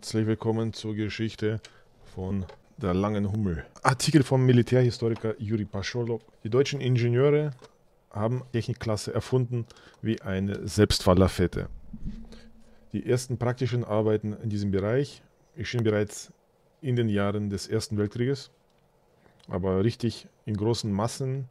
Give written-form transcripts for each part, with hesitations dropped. Herzlich willkommen zur Geschichte von der langen Hummel. Artikel vom Militärhistoriker Yuri Pascholok. Die deutschen Ingenieure haben Technikklasse erfunden wie eine Selbstfahrlafette. Die ersten praktischen Arbeiten in diesem Bereich erschienen bereits in den Jahren des Ersten Weltkrieges, aber richtig in großen Massen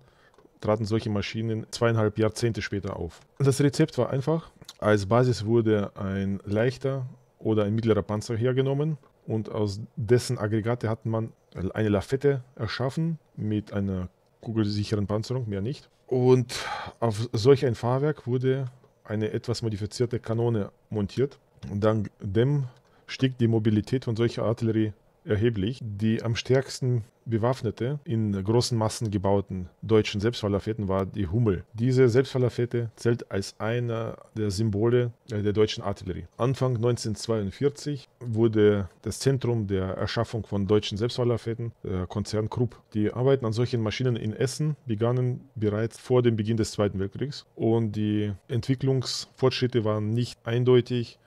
traten solche Maschinen 2,5 Jahrzehnte später auf. Das Rezept war einfach. Als Basis wurde ein leichter oder ein mittlerer Panzer hergenommen und aus dessen Aggregate hat man eine Lafette erschaffen mit einer kugelsicheren Panzerung, mehr nicht. Und auf solch ein Fahrwerk wurde eine etwas modifizierte Kanone montiert. Und dank dem stieg die Mobilität von solcher Artillerie erheblich. Die am stärksten bewaffnete, in großen Massen gebauten deutschen Selbstfahrlafetten war die Hummel. Diese Selbstfahrlafette zählt als einer der Symbole der deutschen Artillerie. Anfang 1942 wurde das Zentrum der Erschaffung von deutschen Selbstfahrlafetten der Konzern Krupp. Die Arbeiten an solchen Maschinen in Essen begannen bereits vor dem Beginn des Zweiten Weltkriegs und die Entwicklungsfortschritte waren nicht eindeutig.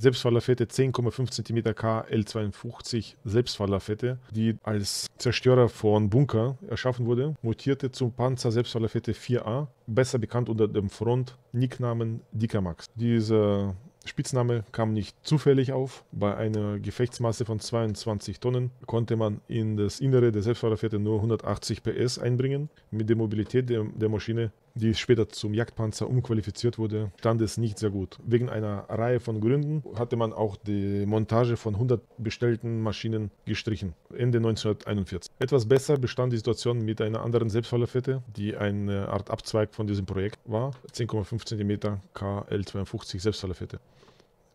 Selbstfahrlafette 10,5 cm KL52 Selbstfahrlafette, die als Zerstörer von Bunker erschaffen wurde, mutierte zum Panzer Selbstfahrlafette 4A, besser bekannt unter dem Front-Nicknamen Dicker Max. Dieser Spitzname kam nicht zufällig auf. Bei einer Gefechtsmasse von 22 Tonnen konnte man in das Innere der Selbstfahrlafette nur 180 PS einbringen. Mit der Mobilität der Maschine, die später zum Jagdpanzer umqualifiziert wurde, stand es nicht sehr gut. Wegen einer Reihe von Gründen hatte man auch die Montage von 100 bestellten Maschinen gestrichen. Ende 1941. Etwas besser bestand die Situation mit einer anderen Selbstfahrlafette, die eine Art Abzweig von diesem Projekt war. 10,5 cm KL52 Selbstfahrlafette.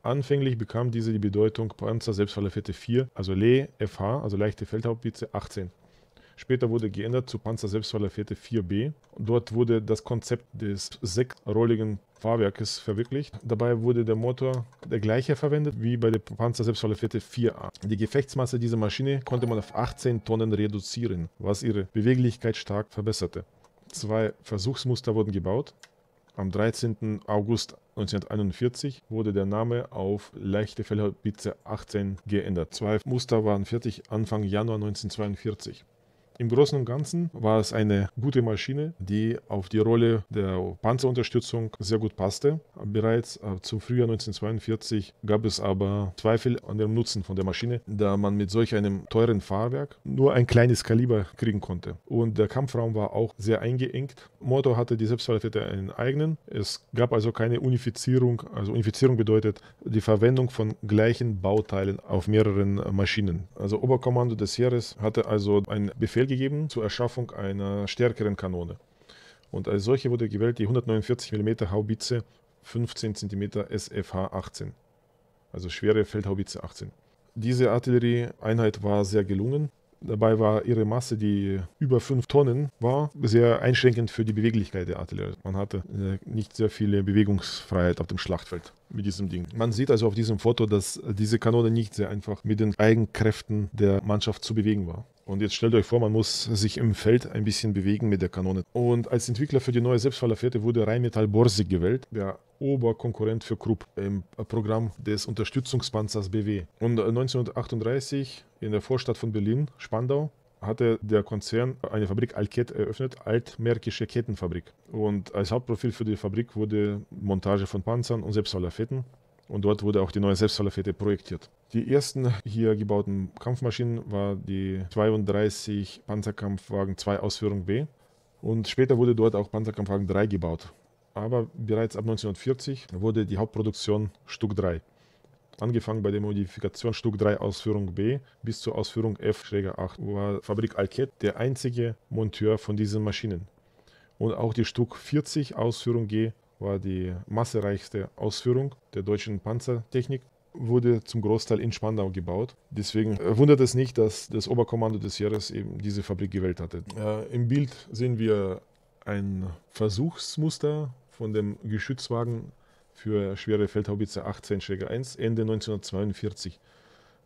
Anfänglich bekam diese die Bedeutung Panzer Selbstfahrlafette 4, also LE FH, also leichte Feldhaubitze 18. Später wurde geändert zu Panzer Selbstfahrlafette 4B. Dort wurde das Konzept des sechsrolligen Fahrwerkes verwirklicht. Dabei wurde der Motor der gleiche verwendet wie bei der Panzer Selbstfahrlafette 4A. Die Gefechtsmasse dieser Maschine konnte man auf 18 Tonnen reduzieren, was ihre Beweglichkeit stark verbesserte. 2 Versuchsmuster wurden gebaut. Am 13. August 1941 wurde der Name auf leichte Feldhaubitze 18 geändert. 2 Muster waren fertig Anfang Januar 1942. Im Großen und Ganzen war es eine gute Maschine, die auf die Rolle der Panzerunterstützung sehr gut passte. Bereits zum Frühjahr 1942 gab es aber Zweifel an dem Nutzen von der Maschine, da man mit solch einem teuren Fahrwerk nur ein kleines Kaliber kriegen konnte. Und der Kampfraum war auch sehr eingeengt. Motor hatte die Selbstfahrlafette einen eigenen. Es gab also keine Unifizierung. Also Unifizierung bedeutet die Verwendung von gleichen Bauteilen auf mehreren Maschinen. Also Oberkommando des Heeres hatte also einen Befehl gegeben zur Erschaffung einer stärkeren Kanone. Und als solche wurde gewählt die 149 mm Haubitze 15 cm SFH 18, also schwere Feldhaubitze 18. Diese Artillerieeinheit war sehr gelungen. Dabei war ihre Masse, die über 5 Tonnen war, sehr einschränkend für die Beweglichkeit der Artillerie. Man hatte nicht sehr viel Bewegungsfreiheit auf dem Schlachtfeld mit diesem Ding. Man sieht also auf diesem Foto, dass diese Kanone nicht sehr einfach mit den Eigenkräften der Mannschaft zu bewegen war. Und jetzt stellt euch vor, man muss sich im Feld ein bisschen bewegen mit der Kanone. Und als Entwickler für die neue Selbstfahrlafette wurde Rheinmetall Borsig gewählt, der Oberkonkurrent für Krupp im Programm des Unterstützungspanzers BW. Und 1938 in der Vorstadt von Berlin, Spandau, hatte der Konzern eine Fabrik Alkett eröffnet, altmärkische Kettenfabrik. Und als Hauptprofil für die Fabrik wurde Montage von Panzern und Selbstfahrlafetten. Und dort wurde auch die neue Selbstfahrlafette projektiert. Die ersten hier gebauten Kampfmaschinen war die 32 Panzerkampfwagen 2 Ausführung B. Und später wurde dort auch Panzerkampfwagen 3 gebaut. Aber bereits ab 1940 wurde die Hauptproduktion Stuck 3. Angefangen bei der Modifikation Stuck 3 Ausführung B bis zur Ausführung F-8 war Fabrik Alkett der einzige Monteur von diesen Maschinen. Und auch die Stuck 40 Ausführung G war die massereichste Ausführung der deutschen Panzertechnik, wurde zum Großteil in Spandau gebaut. Deswegen wundert es nicht, dass das Oberkommando des Heeres eben diese Fabrik gewählt hatte. Im Bild sehen wir ein Versuchsmuster von dem Geschützwagen für schwere Feldhaubitze 18-1 Ende 1942.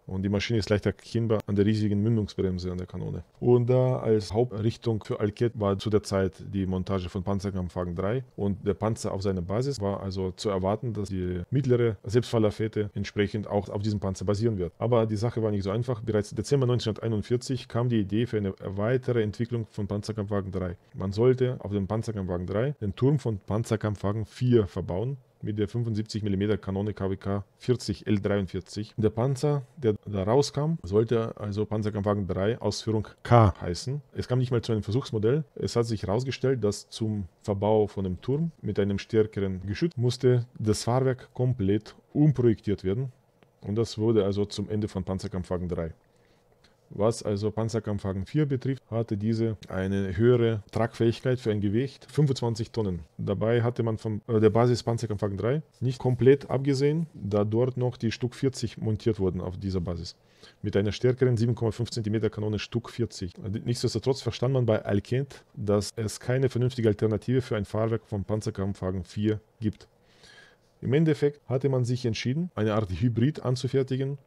Und die Maschine ist leicht erkennbar an der riesigen Mündungsbremse an der Kanone. Und da als Hauptrichtung für Alkett war zu der Zeit die Montage von Panzerkampfwagen 3 und der Panzer auf seiner Basis war also zu erwarten, dass die mittlere Selbstfallerfete entsprechend auch auf diesem Panzer basieren wird. Aber die Sache war nicht so einfach. Bereits im Dezember 1941 kam die Idee für eine weitere Entwicklung von Panzerkampfwagen 3. Man sollte auf dem Panzerkampfwagen 3 den Turm von Panzerkampfwagen 4 verbauen, mit der 75 mm Kanone KWK 40 L43. Der Panzer, der da rauskam, sollte also Panzerkampfwagen 3 Ausführung K heißen. Es kam nicht mal zu einem Versuchsmodell. Es hat sich herausgestellt, dass zum Verbau von einem Turm mit einem stärkeren Geschütz musste das Fahrwerk komplett umprojektiert werden. Und das wurde also zum Ende von Panzerkampfwagen 3. Was also Panzerkampfwagen 4 betrifft, hatte diese eine höhere Tragfähigkeit für ein Gewicht 25 Tonnen. Dabei hatte man von der Basis Panzerkampfwagen 3 nicht komplett abgesehen, da dort noch die Stuck 40 montiert wurden auf dieser Basis. Mit einer stärkeren 7,5 cm Kanone Stuck 40. Nichtsdestotrotz verstand man bei Alkett, dass es keine vernünftige Alternative für ein Fahrwerk von Panzerkampfwagen 4 gibt. Im Endeffekt hatte man sich entschieden, eine Art Hybrid anzufertigen,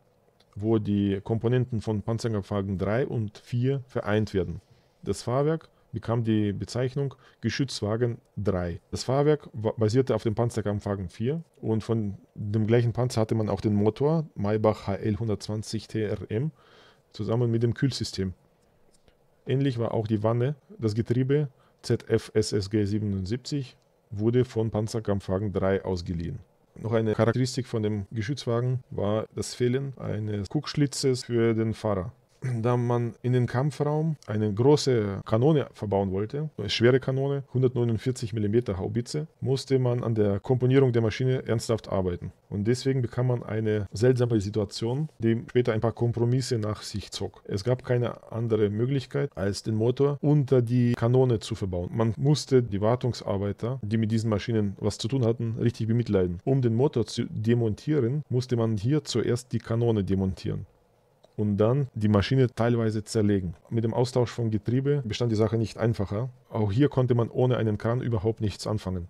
wo die Komponenten von Panzerkampfwagen 3 und 4 vereint werden. Das Fahrwerk bekam die Bezeichnung Geschützwagen 3. Das Fahrwerk basierte auf dem Panzerkampfwagen 4 und von dem gleichen Panzer hatte man auch den Motor Maybach HL120 TRM zusammen mit dem Kühlsystem. Ähnlich war auch die Wanne, das Getriebe ZF SSG 77 wurde von Panzerkampfwagen 3 ausgeliehen. Noch eine Charakteristik von dem Geschützwagen war das Fehlen eines Guckschlitzes für den Fahrer. Da man in den Kampfraum eine große Kanone verbauen wollte, eine schwere Kanone, 149 mm Haubitze, musste man an der Komponierung der Maschine ernsthaft arbeiten. Und deswegen bekam man eine seltsame Situation, die später ein paar Kompromisse nach sich zog. Es gab keine andere Möglichkeit, als den Motor unter die Kanone zu verbauen. Man musste die Wartungsarbeiter, die mit diesen Maschinen was zu tun hatten, richtig bemitleiden. Um den Motor zu demontieren, musste man hier zuerst die Kanone demontieren und dann die Maschine teilweise zerlegen. Mit dem Austausch vom Getriebe bestand die Sache nicht einfacher. Auch hier konnte man ohne einen Kran überhaupt nichts anfangen.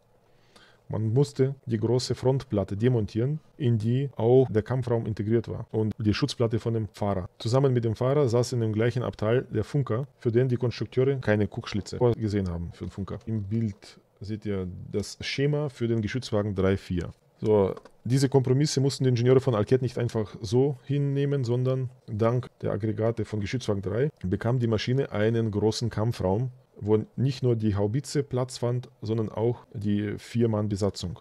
Man musste die große Frontplatte demontieren, in die auch der Kampfraum integriert war und die Schutzplatte von dem Fahrer. Zusammen mit dem Fahrer saß in dem gleichen Abteil der Funker, für den die Konstrukteure keine Guckschlitze vorgesehen haben für den Funker. Im Bild seht ihr das Schema für den Geschützwagen 3-4. So, diese Kompromisse mussten die Ingenieure von Alkett nicht einfach so hinnehmen, sondern dank der Aggregate von Geschützwagen 3 bekam die Maschine einen großen Kampfraum, wo nicht nur die Haubitze Platz fand, sondern auch die 4-Mann-Besatzung.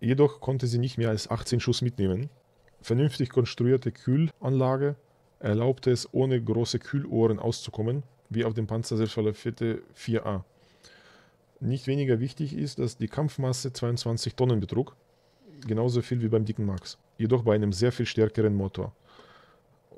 Jedoch konnte sie nicht mehr als 18 Schuss mitnehmen. Vernünftig konstruierte Kühlanlage erlaubte es, ohne große Kühlohren auszukommen, wie auf dem Panzer Selbstfallerfette 4A. Nicht weniger wichtig ist, dass die Kampfmasse 22 Tonnen betrug, genauso viel wie beim dicken Max, jedoch bei einem sehr viel stärkeren Motor.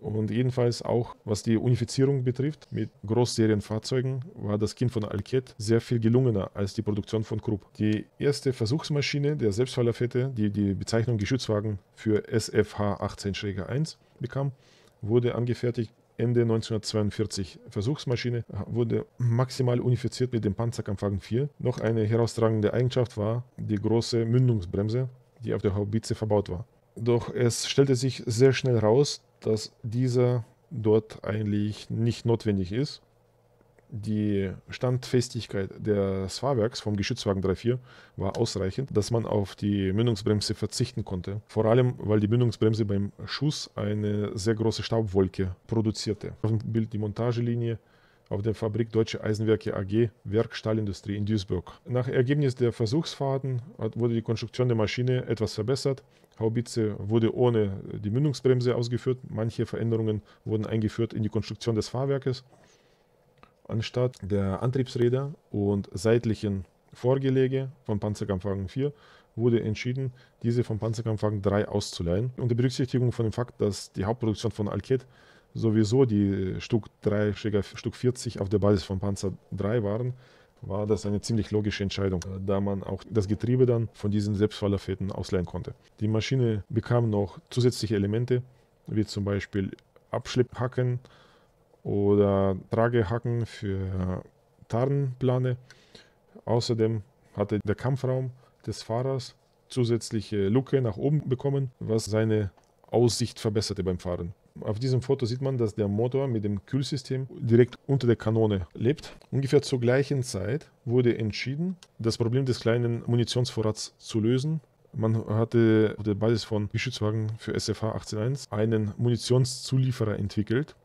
Und jedenfalls auch, was die Unifizierung betrifft, mit Großserienfahrzeugen war das Kind von Alkett sehr viel gelungener als die Produktion von Krupp. Die erste Versuchsmaschine der Selbstfallerfette, die die Bezeichnung Geschützwagen für SFH 18-1 bekam, wurde angefertigt Ende 1942. Versuchsmaschine wurde maximal unifiziert mit dem Panzerkampfwagen 4. Noch eine herausragende Eigenschaft war die große Mündungsbremse, die auf der Haubitze verbaut war. Doch es stellte sich sehr schnell heraus, dass dieser dort eigentlich nicht notwendig ist. Die Standfestigkeit des Fahrwerks vom Geschützwagen 3-4 war ausreichend, dass man auf die Mündungsbremse verzichten konnte. Vor allem, weil die Mündungsbremse beim Schuss eine sehr große Staubwolke produzierte. Auf dem Bild die Montagelinie auf der Fabrik Deutsche Eisenwerke AG, Werkstahlindustrie in Duisburg. Nach Ergebnis der Versuchsfahrten wurde die Konstruktion der Maschine etwas verbessert. Haubitze wurde ohne die Mündungsbremse ausgeführt. Manche Veränderungen wurden eingeführt in die Konstruktion des Fahrwerkes. Anstatt der Antriebsräder und seitlichen Vorgelege von Panzerkampfwagen 4 wurde entschieden, diese von Panzerkampfwagen 3 auszuleihen. Unter Berücksichtigung von dem Fakt, dass die Hauptproduktion von Alkett sowieso die Stuck 3-Stuck 40 auf der Basis von Panzer 3 waren, war das eine ziemlich logische Entscheidung, da man auch das Getriebe dann von diesen Selbstfallerfäden ausleihen konnte. Die Maschine bekam noch zusätzliche Elemente, wie zum Beispiel Abschlepphaken oder Tragehaken für Tarnplane. Außerdem hatte der Kampfraum des Fahrers zusätzliche Luke nach oben bekommen, was seine Aussicht verbesserte beim Fahren. Auf diesem Foto sieht man, dass der Motor mit dem Kühlsystem direkt unter der Kanone lebt. Ungefähr zur gleichen Zeit wurde entschieden, das Problem des kleinen Munitionsvorrats zu lösen. Man hatte auf der Basis von Geschützwagen für SFH 18.1 einen Munitionszulieferer entwickelt.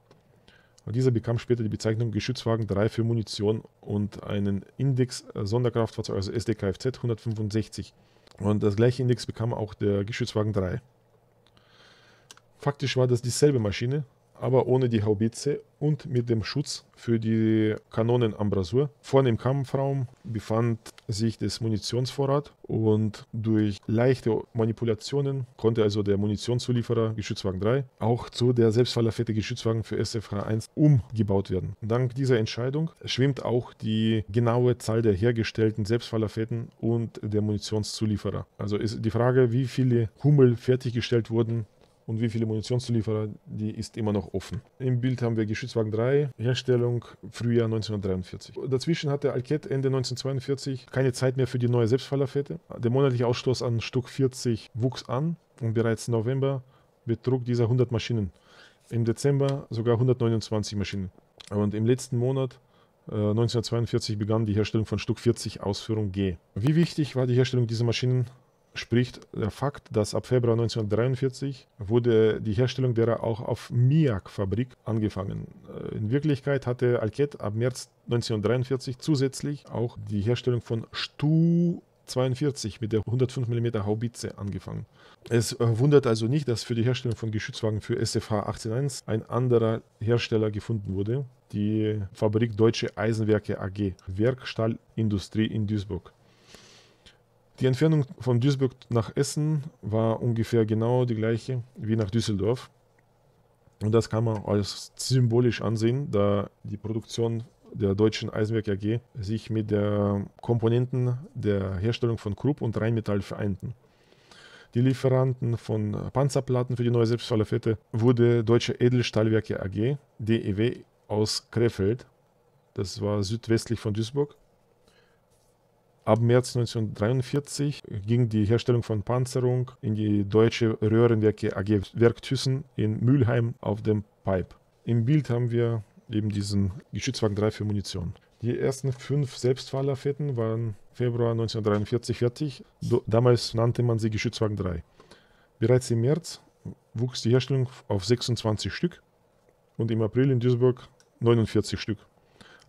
Dieser bekam später die Bezeichnung Geschützwagen 3 für Munition und einen Index Sonderkraftfahrzeug, also Sd. Kfz. 165. Und das gleiche Index bekam auch der Geschützwagen 3. Faktisch war das dieselbe Maschine, aber ohne die Haubitze und mit dem Schutz für die Kanonenambrasur. Vorne im Kampfraum befand sich das Munitionsvorrat und durch leichte Manipulationen konnte also der Munitionszulieferer Geschützwagen 3 auch zu der Selbstfallerfette Geschützwagen für SFH1 umgebaut werden. Dank dieser Entscheidung schwimmt auch die genaue Zahl der hergestellten Selbstfallerfetten und der Munitionszulieferer. Also ist die Frage, wie viele Hummel fertiggestellt wurden, und wie viele Munitionszulieferer, die ist immer noch offen. Im Bild haben wir Geschützwagen 3, Herstellung Frühjahr 1943. Dazwischen hatte Alkett Ende 1942 keine Zeit mehr für die neue Selbstfallerfette. Der monatliche Ausstoß an Stück 40 wuchs an und bereits im November betrug dieser 100 Maschinen. Im Dezember sogar 129 Maschinen. Und im letzten Monat 1942 begann die Herstellung von Stück 40 Ausführung G. Wie wichtig war die Herstellung dieser Maschinen? Spricht der Fakt, dass ab Februar 1943 wurde die Herstellung derer auch auf MIAG-Fabrik angefangen. In Wirklichkeit hatte Alkett ab März 1943 zusätzlich auch die Herstellung von Stu 42 mit der 105 mm Haubitze angefangen. Es wundert also nicht, dass für die Herstellung von Geschützwagen für SFH 18.1 ein anderer Hersteller gefunden wurde, die Fabrik Deutsche Eisenwerke AG, Werkstahlindustrie in Duisburg. Die Entfernung von Duisburg nach Essen war ungefähr genau die gleiche wie nach Düsseldorf. Und das kann man als symbolisch ansehen, da die Produktion der Deutschen Eisenwerke AG sich mit den Komponenten der Herstellung von Krupp und Rheinmetall vereinten. Die Lieferanten von Panzerplatten für die neue Selbstfallerfette wurde Deutsche Edelstahlwerke AG, DEW, aus Krefeld. Das war südwestlich von Duisburg. Ab März 1943 ging die Herstellung von Panzerung in die Deutsche Röhrenwerke AG Werk Thyssen in Mülheim auf dem Pipe. Im Bild haben wir eben diesen Geschützwagen 3 für Munition. Die ersten 5 Selbstfallerfetten waren Februar 1943 fertig. Damals nannte man sie Geschützwagen 3. Bereits im März wuchs die Herstellung auf 26 Stück und im April in Duisburg 49 Stück.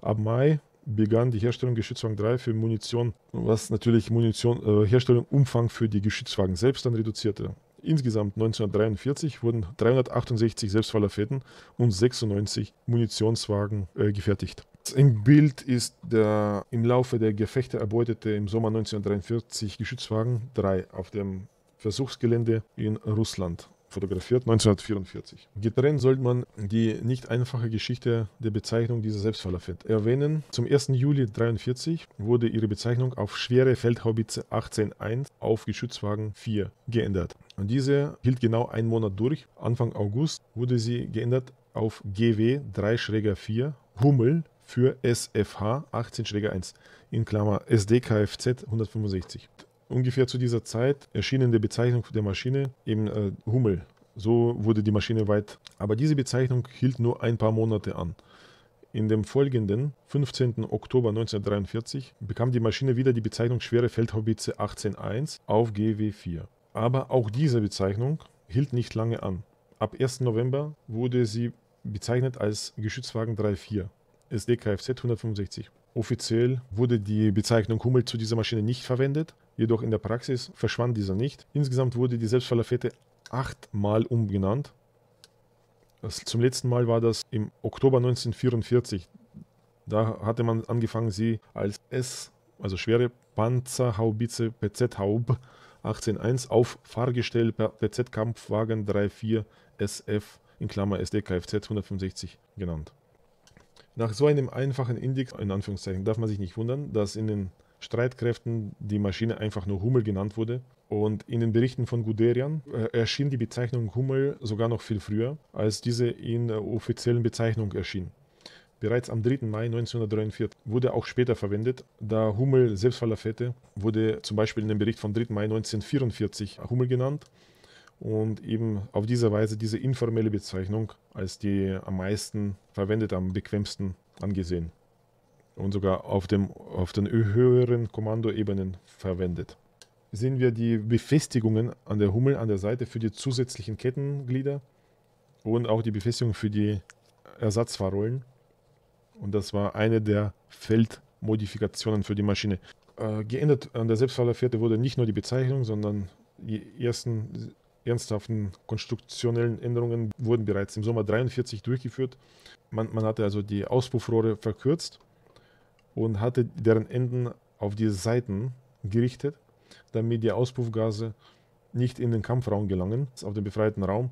Ab Mai begann die Herstellung Geschützwagen 3 für Munition, was natürlich Herstellung Umfang für die Geschützwagen selbst dann reduzierte. Insgesamt 1943 wurden 368 Selbstfallerfetten und 96 Munitionswagen gefertigt. Im Bild ist der im Laufe der Gefechte erbeutete im Sommer 1943 Geschützwagen 3 auf dem Versuchsgelände in Russland. Fotografiert 1944. Getrennt sollte man die nicht einfache Geschichte der Bezeichnung dieser Selbstfallerfette erwähnen. Zum 1. Juli 1943 wurde ihre Bezeichnung auf schwere Feldhaubitze 18.1 auf Geschützwagen 4 geändert. Und diese hielt genau einen Monat durch. Anfang August wurde sie geändert auf GW 3-4 Hummel für SFH 18-1 in Klammer Sd. Kfz. 165. Ungefähr zu dieser Zeit erschien in der Bezeichnung der Maschine eben Hummel. So wurde die Maschine weit. Aber diese Bezeichnung hielt nur ein paar Monate an. In dem folgenden, 15. Oktober 1943, bekam die Maschine wieder die Bezeichnung schwere Feldhaubitze 18.1 auf GW4. Aber auch diese Bezeichnung hielt nicht lange an. Ab 1. November wurde sie bezeichnet als Geschützwagen 3.4, Sd. Kfz. 165. Offiziell wurde die Bezeichnung Hummel zu dieser Maschine nicht verwendet, jedoch in der Praxis verschwand dieser nicht. Insgesamt wurde die Selbstfallerfette 8-mal umgenannt. Zum letzten Mal war das im Oktober 1944. Da hatte man angefangen, sie als S, also schwere Panzerhaubitze PZ-Haub 18.1 auf Fahrgestell PZ-Kampfwagen 3.4 SF in Klammer Sd. Kfz. 165 genannt. Nach so einem einfachen Index, in Anführungszeichen, darf man sich nicht wundern, dass in den Streitkräften die Maschine einfach nur Hummel genannt wurde. Und in den Berichten von Guderian erschien die Bezeichnung Hummel sogar noch viel früher, als diese in offiziellen Bezeichnung erschien. Bereits am 3. Mai 1943 wurde auch später verwendet, da Hummel Selbstfallerfette wurde zum Beispiel in dem Bericht vom 3. Mai 1944 Hummel genannt. und eben auf diese Weise diese informelle Bezeichnung als die am meisten verwendet, am bequemsten angesehen und sogar auf den höheren Kommandoebenen verwendet. Sehen wir die Befestigungen an der Hummel an der Seite für die zusätzlichen Kettenglieder und auch die Befestigung für die Ersatzfahrrollen. Und das war eine der Feldmodifikationen für die Maschine. Geändert an der Selbstfahrerfährte wurde nicht nur die Bezeichnung, sondern die ersten ernsthaften konstruktionellen Änderungen wurden bereits im Sommer 1943 durchgeführt. Man hatte also die Auspuffrohre verkürzt und hatte deren Enden auf die Seiten gerichtet, damit die Auspuffgase nicht in den Kampfraum gelangen. Auf dem befreiten Raum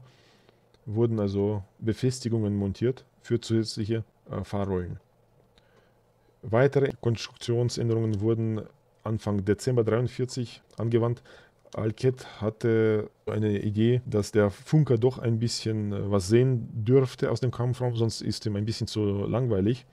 wurden also Befestigungen montiert für zusätzliche Fahrrollen. Weitere Konstruktionsänderungen wurden Anfang Dezember 1943 angewandt. Alkett hatte eine Idee, dass der Funker doch ein bisschen was sehen dürfte aus dem Kampfraum, sonst ist ihm ein bisschen zu langweilig.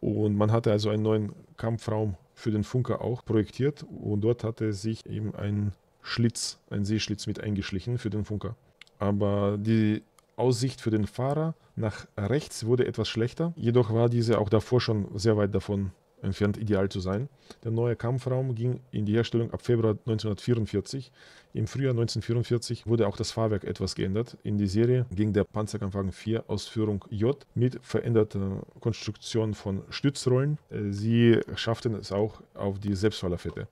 Und man hatte also einen neuen Kampfraum für den Funker auch projektiert und dort hatte sich eben ein Schlitz, ein Sehschlitz mit eingeschlichen für den Funker. Aber die Aussicht für den Fahrer nach rechts wurde etwas schlechter, jedoch war diese auch davor schon sehr weit davon entfernt, ideal zu sein. Der neue Kampfraum ging in die Herstellung ab Februar 1944. Im Frühjahr 1944 wurde auch das Fahrwerk etwas geändert. In die Serie ging der Panzerkampfwagen 4 Ausführung J mit veränderter Konstruktion von Stützrollen. Sie schafften es auch auf die Selbstfahrerfährte.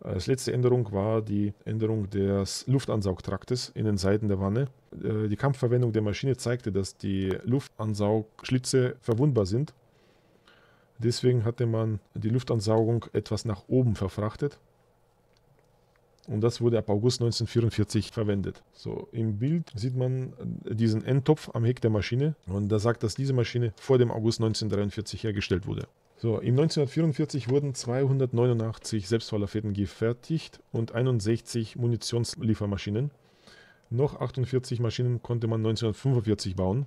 Als letzte Änderung war die Änderung des Luftansaugtraktes in den Seiten der Wanne. Die Kampfverwendung der Maschine zeigte, dass die Luftansaugschlitze verwundbar sind. Deswegen hatte man die Luftansaugung etwas nach oben verfrachtet. Und das wurde ab August 1944 verwendet. So, im Bild sieht man diesen Endtopf am Heck der Maschine. Und da sagt, dass diese Maschine vor dem August 1943 hergestellt wurde. So, im 1944 wurden 289 Selbstfahrerfährten gefertigt und 61 Munitionsliefermaschinen. Noch 48 Maschinen konnte man 1945 bauen.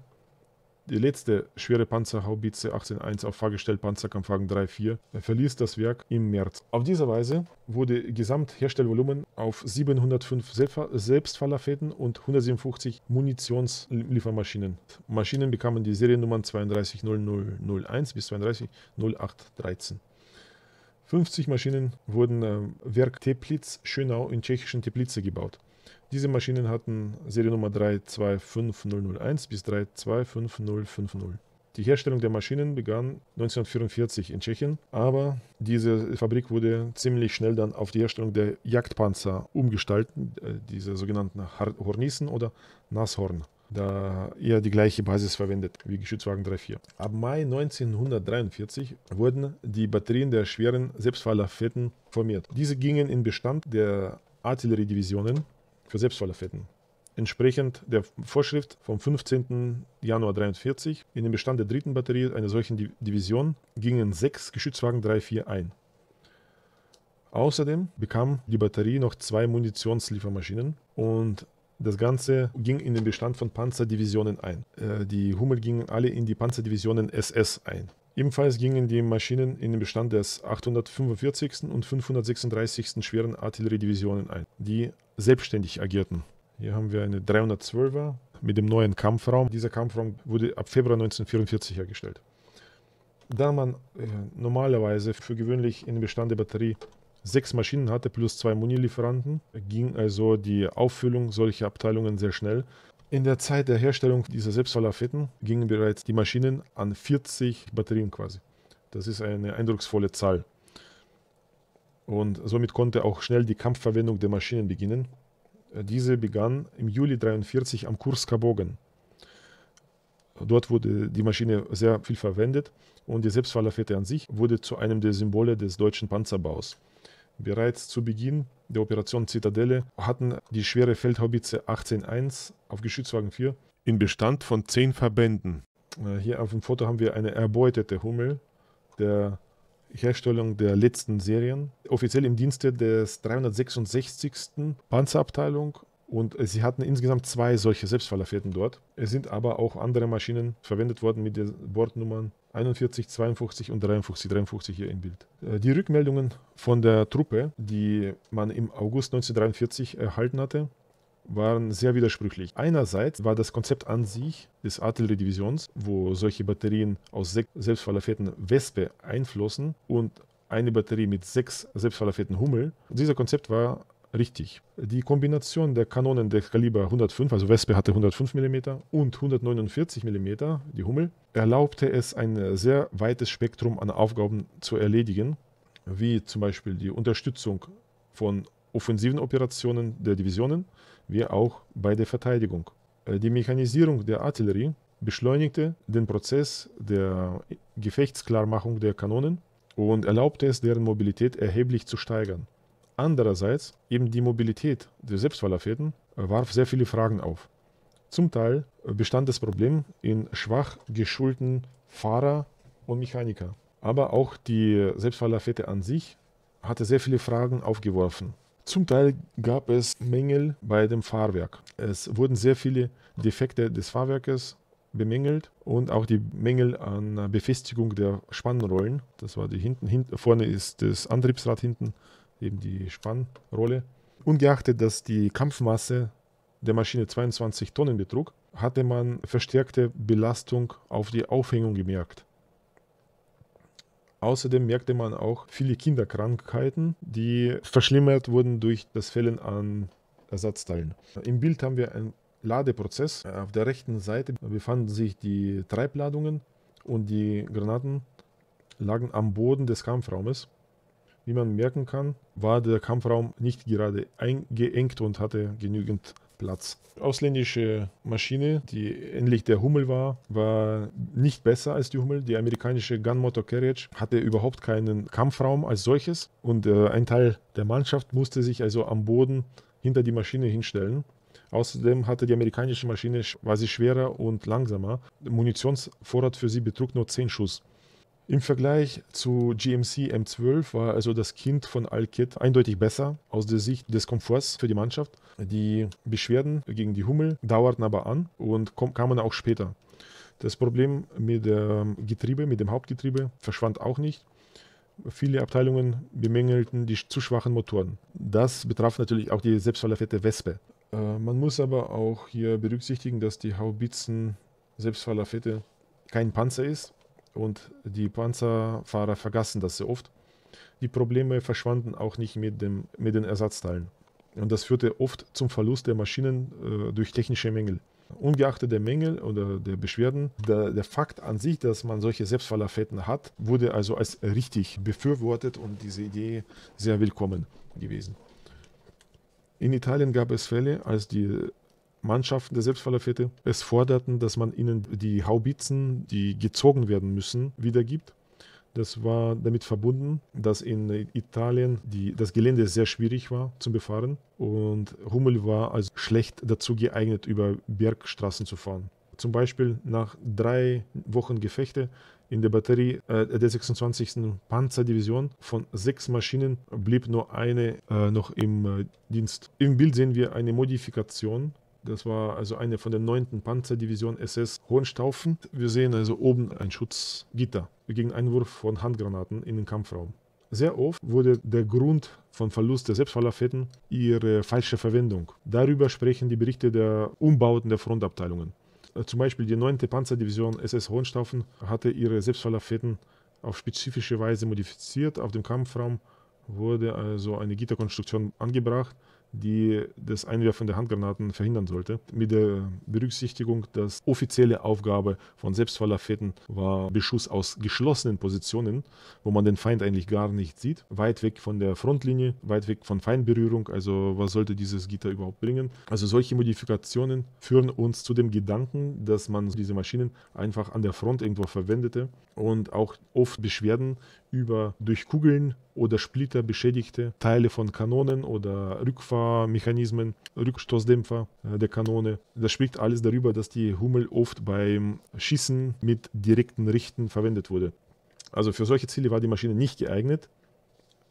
Die letzte schwere Panzerhaubitze 18.1 auf Fahrgestell Panzerkampfwagen 3-4 verließ das Werk im März. Auf diese Weise wurde Gesamtherstellvolumen auf 705 Selbstfahrerfährten und 157 Munitionsliefermaschinen. Maschinen bekamen die Seriennummern 320001 bis 320813. 50 Maschinen wurden am Werk Teplitz Schönau in tschechischen Teplice gebaut. Diese Maschinen hatten Seriennummer 325001 bis 325050. Die Herstellung der Maschinen begann 1944 in Tschechien, aber diese Fabrik wurde ziemlich schnell dann auf die Herstellung der Jagdpanzer umgestaltet, diese sogenannten Hornissen oder Nashorn, da eher die gleiche Basis verwendet wie Geschützwagen 3-4. Ab Mai 1943 wurden die Batterien der schweren Selbstfahrerfährten formiert. Diese gingen in Bestand der Artilleriedivisionen für Selbstfahrerfährten. Entsprechend der Vorschrift vom 15. Januar 1943 in den Bestand der dritten Batterie einer solchen Division gingen 6 Geschützwagen 3-4 ein. Außerdem bekam die Batterie noch 2 Munitionsliefermaschinen und das Ganze ging in den Bestand von Panzerdivisionen ein. Die Hummel gingen alle in die Panzerdivisionen SS ein. Ebenfalls gingen die Maschinen in den Bestand des 845. und 536. schweren Artilleriedivisionen ein, die selbstständig agierten. Hier haben wir eine 312er mit dem neuen Kampfraum. Dieser Kampfraum wurde ab Februar 1944 hergestellt. Da man normalerweise für gewöhnlich in den Bestand der Batterie 6 Maschinen hatte plus 2 Munilieferanten, ging also die Auffüllung solcher Abteilungen sehr schnell. In der Zeit der Herstellung dieser Selbstfahrerfährten gingen bereits die Maschinen an 40 Batterien quasi. Das ist eine eindrucksvolle Zahl. Und somit konnte auch schnell die Kampfverwendung der Maschinen beginnen. Diese begann im Juli 1943 am Kurskabogen. Dort wurde die Maschine sehr viel verwendet und die Selbstfahrerfährte an sich wurde zu einem der Symbole des deutschen Panzerbaus. Bereits zu Beginn der Operation Zitadelle hatten die schwere Feldhaubitze 18.1 auf Geschützwagen 4 in Bestand von 10 Verbänden. Hier auf dem Foto haben wir eine erbeutete Hummel der Herstellung der letzten Serien, offiziell im Dienste des 366. Panzerabteilung, und sie hatten insgesamt 2 solche Selbstfahrerfährten dort. Es sind aber auch andere Maschinen verwendet worden mit den Bordnummern 41, 52 und 53, 53 hier im Bild. Die Rückmeldungen von der Truppe, die man im August 1943 erhalten hatte, waren sehr widersprüchlich. Einerseits war das Konzept an sich des Artilleriedivisions, wo solche Batterien aus 6 selbstverlaffierten Wespe einflossen und eine Batterie mit 6 selbstverlaffierten Hummel. Dieses Konzept war richtig. Die Kombination der Kanonen der Kaliber 105, also Wespe hatte 105 mm und 149 mm, die Hummel, erlaubte es, ein sehr weites Spektrum an Aufgaben zu erledigen, wie zum Beispiel die Unterstützung von offensiven Operationen der Divisionen, wie auch bei der Verteidigung. Die Mechanisierung der Artillerie beschleunigte den Prozess der Gefechtsklarmachung der Kanonen und erlaubte es, deren Mobilität erheblich zu steigern. Andererseits, eben die Mobilität der Selbstverlaffierten warf sehr viele Fragen auf. Zum Teil bestand das Problem in schwach geschulten Fahrer und Mechaniker. Aber auch die Selbstverlaffierte an sich hatte sehr viele Fragen aufgeworfen. Zum Teil gab es Mängel bei dem Fahrwerk. Es wurden sehr viele Defekte des Fahrwerkes bemängelt und auch die Mängel an Befestigung der Spannrollen. Das war die hinten, vorne ist das Antriebsrad, hinten eben die Spannrolle. Ungeachtet, dass die Kampfmasse der Maschine 22 Tonnen betrug, hatte man verstärkte Belastung auf die Aufhängung gemerkt. Außerdem merkte man auch viele Kinderkrankheiten, die verschlimmert wurden durch das Fehlen an Ersatzteilen. Im Bild haben wir einen Ladeprozess. Auf der rechten Seite befanden sich die Treibladungen und die Granaten lagen am Boden des Kampfraumes. Wie man merken kann, war der Kampfraum nicht gerade eingeengt und hatte genügend Platz. Ausländische Maschine, die ähnlich der Hummel war nicht besser als die Hummel. Die amerikanische Gun Motor Carriage hatte überhaupt keinen Kampfraum als solches und ein Teil der Mannschaft musste sich also am Boden hinter die Maschine hinstellen. Außerdem hatte die amerikanische Maschine, war sie schwerer und langsamer. Der Munitionsvorrat für sie betrug nur 10 Schuss. Im Vergleich zu GMC M12 war also das Kind von Alkett eindeutig besser aus der Sicht des Komforts für die Mannschaft. Die Beschwerden gegen die Hummel dauerten aber an und kamen auch später. Das Problem mit dem Getriebe, mit dem Hauptgetriebe, verschwand auch nicht. Viele Abteilungen bemängelten die zu schwachen Motoren. Das betraf natürlich auch die selbstverlaffierte Wespe. Man muss aber auch hier berücksichtigen, dass die Haubitzen selbstverlaffierte kein Panzer ist. Und die Panzerfahrer vergaßen das sehr oft. Die Probleme verschwanden auch nicht mit den Ersatzteilen. Und das führte oft zum Verlust der Maschinen durch technische Mängel. Ungeachtet der Mängel oder der Beschwerden, der Fakt an sich, dass man solche Selbstverlaffetten hat, wurde also als richtig befürwortet und diese Idee sehr willkommen gewesen. In Italien gab es Fälle, als die Mannschaften der Selbstverlaffete es forderten, dass man ihnen die Haubitzen, die gezogen werden müssen, wiedergibt. Das war damit verbunden, dass in Italien das Gelände sehr schwierig war zum Befahren und Hummel war also schlecht dazu geeignet, über Bergstraßen zu fahren. Zum Beispiel nach 3 Wochen Gefechte in der Batterie der 26. Panzerdivision von 6 Maschinen blieb nur eine noch im Dienst. Im Bild sehen wir eine Modifikation. Das war also eine von der 9. Panzerdivision SS Hohenstaufen. Wir sehen also oben ein Schutzgitter gegen Einwurf von Handgranaten in den Kampfraum. Sehr oft wurde der Grund von Verlust der Selbstverlaffeten ihre falsche Verwendung. Darüber sprechen die Berichte der Umbauten der Frontabteilungen. Zum Beispiel die 9. Panzerdivision SS Hohenstaufen hatte ihre Selbstverlaffeten auf spezifische Weise modifiziert. Auf dem Kampfraum wurde also eine Gitterkonstruktion angebracht, die das Einwerfen der Handgranaten verhindern sollte. Mit der Berücksichtigung, dass offizielle Aufgabe von Selbstverlaffeten war Beschuss aus geschlossenen Positionen, wo man den Feind eigentlich gar nicht sieht, weit weg von der Frontlinie, weit weg von Feindberührung, also was sollte dieses Gitter überhaupt bringen. Also solche Modifikationen führen uns zu dem Gedanken, dass man diese Maschinen einfach an der Front irgendwo verwendete und auch oft Beschwerden über durch Kugeln oder Splitter beschädigte Teile von Kanonen oder Rückfahrmechanismen, Rückstoßdämpfer der Kanone. Das spricht alles darüber, dass die Hummel oft beim Schießen mit direkten Richten verwendet wurde. Also für solche Ziele war die Maschine nicht geeignet.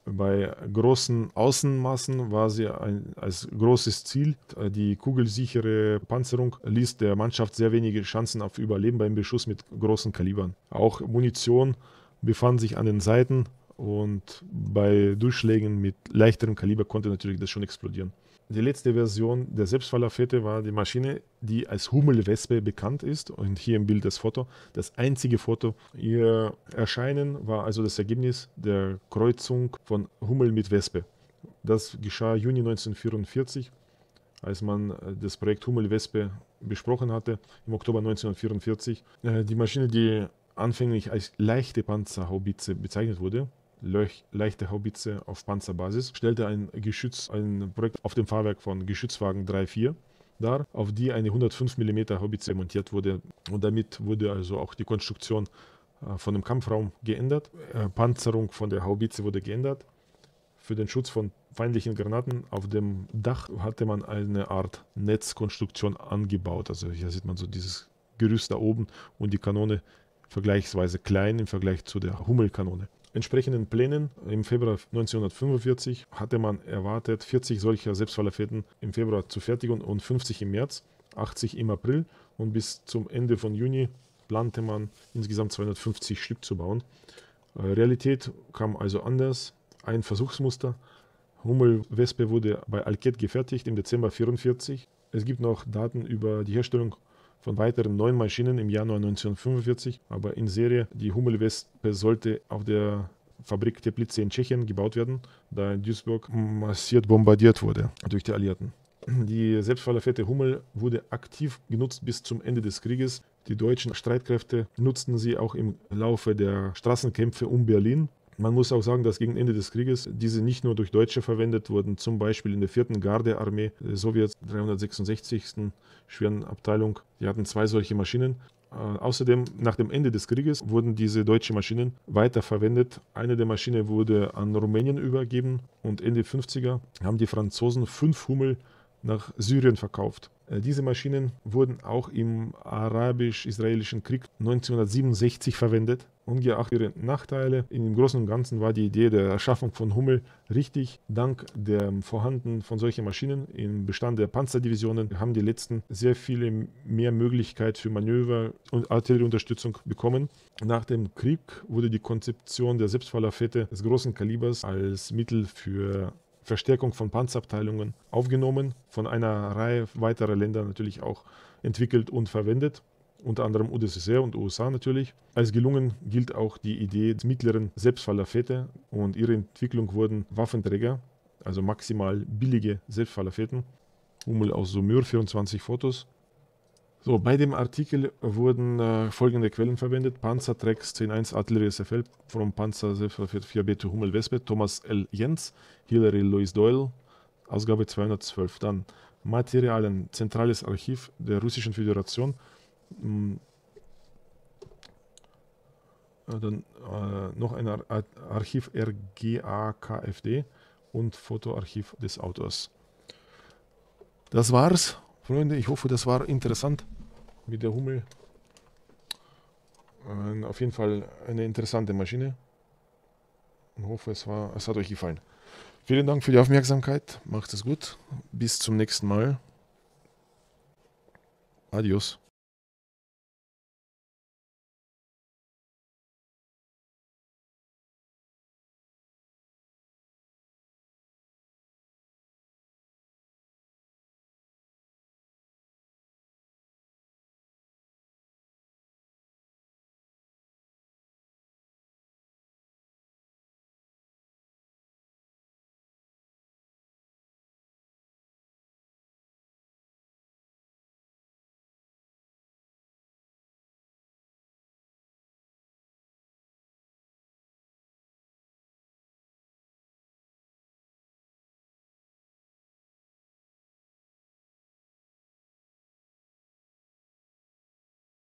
Bei großen Außenmassen war sie als großes Ziel. Die kugelsichere Panzerung ließ der Mannschaft sehr wenige Chancen auf Überleben beim Beschuss mit großen Kalibern. Auch Munition befand sich an den Seiten und bei Durchschlägen mit leichterem Kaliber konnte natürlich das schon explodieren. Die letzte Version der Selbstfallerfette war die Maschine, die als Hummel Wespe bekannt ist, und hier im Bild das Foto, das einzige Foto. Ihr Erscheinen war also das Ergebnis der Kreuzung von Hummel mit Wespe. Das geschah Juni 1944, als man das Projekt Hummel Wespe besprochen hatte, im Oktober 1944. Die Maschine, die anfänglich als leichte Panzerhaubitze bezeichnet wurde, leichte Haubitze auf Panzerbasis, stellte ein Projekt auf dem Fahrwerk von Geschützwagen 3-4 dar, auf die eine 105 mm Haubitze montiert wurde, und damit wurde also auch die Konstruktion von dem Kampfraum geändert. Panzerung von der Haubitze wurde geändert. Für den Schutz von feindlichen Granaten auf dem Dach hatte man eine Art Netzkonstruktion angebaut. Also hier sieht man so dieses Gerüst da oben und die Kanone vergleichsweise klein im Vergleich zu der Hummelkanone. Entsprechenden Plänen im Februar 1945 hatte man erwartet, 40 solcher Selbstfallerfetten im Februar zu fertigen und 50 im März, 80 im April, und bis zum Ende von Juni plante man insgesamt 250 Stück zu bauen. Realität kam also anders. Ein Versuchsmuster, Hummel Wespe, wurde bei Alkett gefertigt im Dezember 1944. Es gibt noch Daten über die Herstellung von weiteren 9 Maschinen im Januar 1945, aber in Serie die Hummel Wespe sollte auf der Fabrik Teplitz in Tschechien gebaut werden, da in Duisburg massiert bombardiert wurde durch die Alliierten. Die Selbstfallerfette Hummel wurde aktiv genutzt bis zum Ende des Krieges. Die deutschen Streitkräfte nutzten sie auch im Laufe der Straßenkämpfe um Berlin. Man muss auch sagen, dass gegen Ende des Krieges diese nicht nur durch Deutsche verwendet wurden, zum Beispiel in der 4. Gardearmee der Sowjets, 366. Schweren Abteilung. Die hatten 2 solche Maschinen. Außerdem, nach dem Ende des Krieges wurden diese deutschen Maschinen weiter verwendet. Eine der Maschinen wurde an Rumänien übergeben, und Ende 50er haben die Franzosen 5 Hummel nach Syrien verkauft. Diese Maschinen wurden auch im Arabisch-Israelischen Krieg 1967 verwendet. Ungeachtet ihrer Nachteile, im Großen und Ganzen war die Idee der Erschaffung von Hummel richtig. Dank dem Vorhanden von solchen Maschinen im Bestand der Panzerdivisionen haben die letzten sehr viele mehr Möglichkeit für Manöver und Artillerieunterstützung bekommen. Nach dem Krieg wurde die Konzeption der Selbstfallerfette des großen Kalibers als Mittel für Verstärkung von Panzerabteilungen aufgenommen, von einer Reihe weiterer Länder natürlich auch entwickelt und verwendet, unter anderem UdSSR und USA natürlich. Als gelungen gilt auch die Idee der mittleren Selbstfallerfette, und ihre Entwicklung wurden Waffenträger, also maximal billige Selbstfallerfetten. Hummel aus Saumur, 24 Fotos. So, bei dem Artikel wurden folgende Quellen verwendet: Panzertracks 10.1 Artillerie SFL, vom Panzer Selbstfallerfette 4B zu Hummel Wespe, Thomas L. Jens, Hilary Louis Doyle, Ausgabe 212. Dann Materialien, Zentrales Archiv der Russischen Föderation. Dann noch ein Archiv RGAKFD und Fotoarchiv des Autors. Das war's, Freunde. Ich hoffe, das war interessant mit der Hummel. Auf jeden Fall eine interessante Maschine. Ich hoffe, es hat euch gefallen. Vielen Dank für die Aufmerksamkeit. Macht es gut. Bis zum nächsten Mal. Adios.